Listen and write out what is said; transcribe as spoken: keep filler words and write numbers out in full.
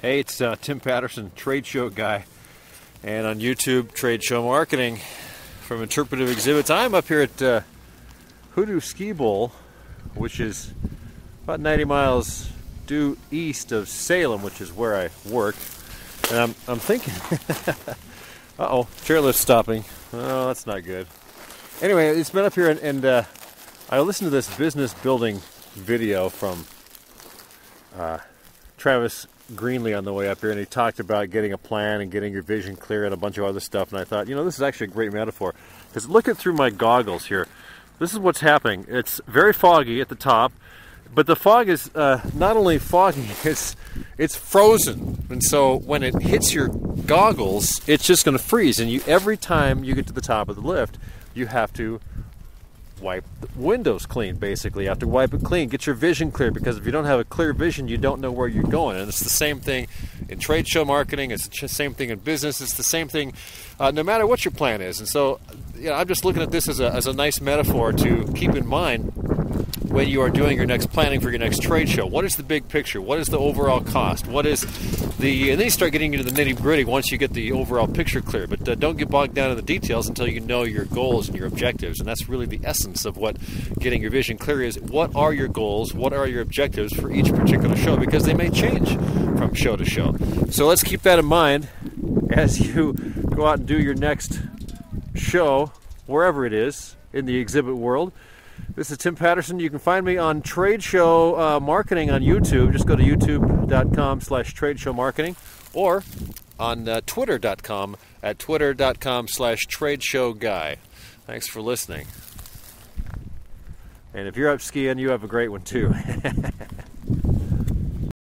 Hey, it's uh, Tim Patterson, trade show guy, and on YouTube, Trade Show Marketing from Interpretive Exhibits. I'm up here at uh, Hoodoo Ski Bowl, which is about ninety miles due east of Salem, which is where I work. And I'm, I'm thinking, uh-oh, chairlift's stopping. Oh, that's not good. Anyway, it's been up here, and, and uh, I listened to this business building video from uh, Travis Greenlee on the way up here, and he talked about getting a plan and getting your vision clear and a bunch of other stuff, and I thought, you know, this is actually a great metaphor, because looking through my goggles here, this is what's happening. It's very foggy at the top, but the fog is uh, not only foggy, it's, it's frozen, and so when it hits your goggles, it's just going to freeze, and you every time you get to the top of the lift, you have to wipe the windows clean, basically. You have to wipe it clean, get your vision clear, because if you don't have a clear vision, you don't know where you're going. And it's the same thing in trade show marketing, it's the same thing in business, it's the same thing uh, no matter what your plan is. And so, you know, I'm just looking at this as a, as a nice metaphor to keep in mind when you are doing your next planning for your next trade show. What is the big picture? What is the overall cost? What is the... And then you start getting into the nitty-gritty once you get the overall picture clear. But uh, don't get bogged down in the details until you know your goals and your objectives. And that's really the essence of what getting your vision clear is. What are your goals? What are your objectives for each particular show? Because they may change from show to show. So let's keep that in mind as you go out and do your next show, wherever it is in the exhibit world. This is Tim Patterson. You can find me on Trade Show uh, Marketing on YouTube. Just go to youtube.com slash trade show marketing, or on uh, twitter dot com at twitter.com slash trade show guy. Thanks for listening. And if you're up skiing, you have a great one too.